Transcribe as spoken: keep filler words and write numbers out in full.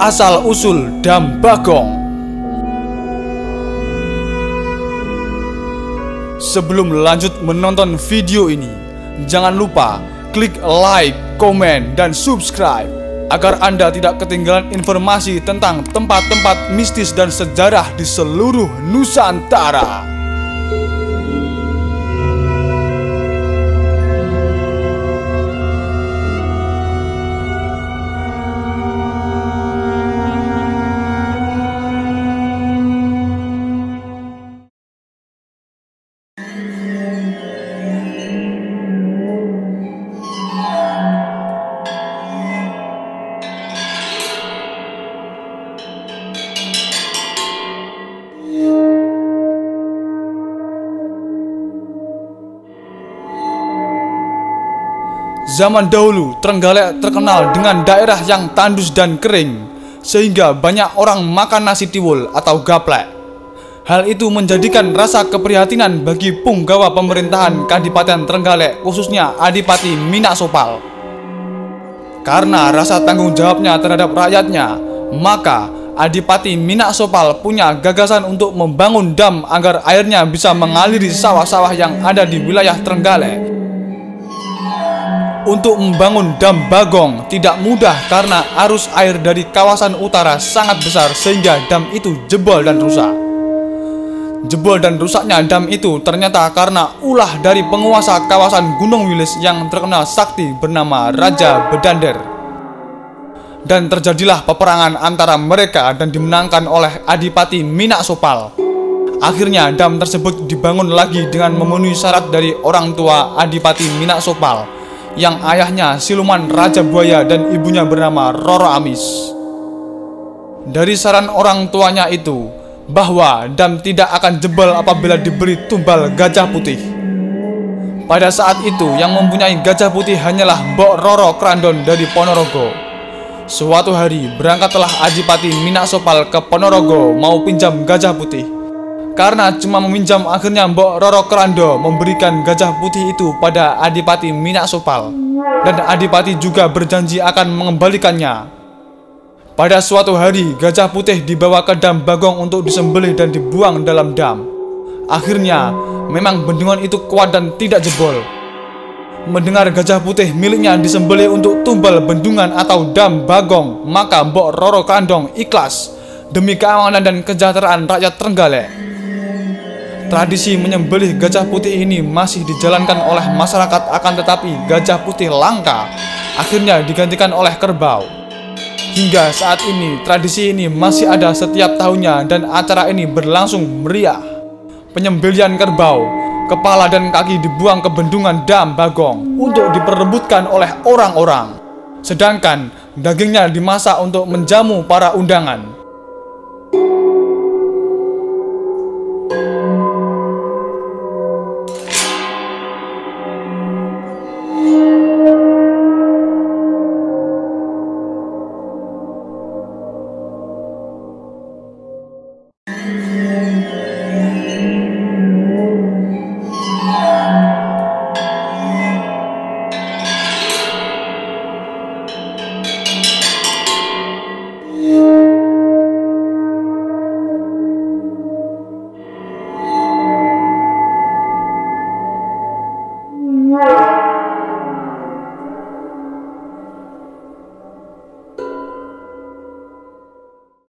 asal-usul Dam Bagong. Sebelum lanjut menonton video ini, jangan lupa klik like, komen, dan subscribe agar Anda tidak ketinggalan informasi tentang tempat-tempat mistis dan sejarah di seluruh Nusantara. Zaman dahulu, Trenggalek terkenal dengan daerah yang tandus dan kering, sehingga banyak orang makan nasi tiwul atau gaplek. Hal itu menjadikan rasa keprihatinan bagi punggawa pemerintahan Kadipaten Trenggalek, khususnya Adipati Minak Sopal. Karena rasa tanggung jawabnya terhadap rakyatnya, maka Adipati Minak Sopal punya gagasan untuk membangun dam agar airnya bisa mengaliri sawah-sawah yang ada di wilayah Trenggalek. Untuk membangun Dam Bagong tidak mudah karena arus air dari kawasan utara sangat besar sehingga dam itu jebol dan rusak. Jebol dan rusaknya dam itu ternyata karena ulah dari penguasa kawasan Gunung Wilis yang terkenal sakti bernama Raja Bedander. Dan terjadilah peperangan antara mereka dan dimenangkan oleh Adipati Minak Sopal. Akhirnya dam tersebut dibangun lagi dengan memenuhi syarat dari orang tua Adipati Minak Sopal, yang ayahnya Siluman Raja Buaya dan ibunya bernama Roro Amis. Dari saran orang tuanya itu, bahwa dam tidak akan jebol apabila diberi tumbal gajah putih. Pada saat itu yang mempunyai gajah putih hanyalah Mbok Roro Krandon dari Ponorogo. Suatu hari berangkatlah Adipati Minak Sopal ke Ponorogo mau pinjam gajah putih. Karena cuma meminjam, akhirnya Mbok Roro Krandon memberikan gajah putih itu pada Adipati Minak Sopal. Dan Adipati juga berjanji akan mengembalikannya. Pada suatu hari, gajah putih dibawa ke Dam Bagong untuk disembelih dan dibuang dalam dam. Akhirnya, memang bendungan itu kuat dan tidak jebol. Mendengar gajah putih miliknya disembelih untuk tumbal bendungan atau Dam Bagong, maka Mbok Roro Krandon ikhlas demi keamanan dan kesejahteraan rakyat Trenggalek. Tradisi menyembelih gajah putih ini masih dijalankan oleh masyarakat, akan tetapi gajah putih langka akhirnya digantikan oleh kerbau. Hingga saat ini tradisi ini masih ada setiap tahunnya dan acara ini berlangsung meriah. Penyembelian kerbau, kepala dan kaki dibuang ke bendungan Dam Bagong untuk diperebutkan oleh orang-orang. Sedangkan dagingnya dimasak untuk menjamu para undangan. Wow.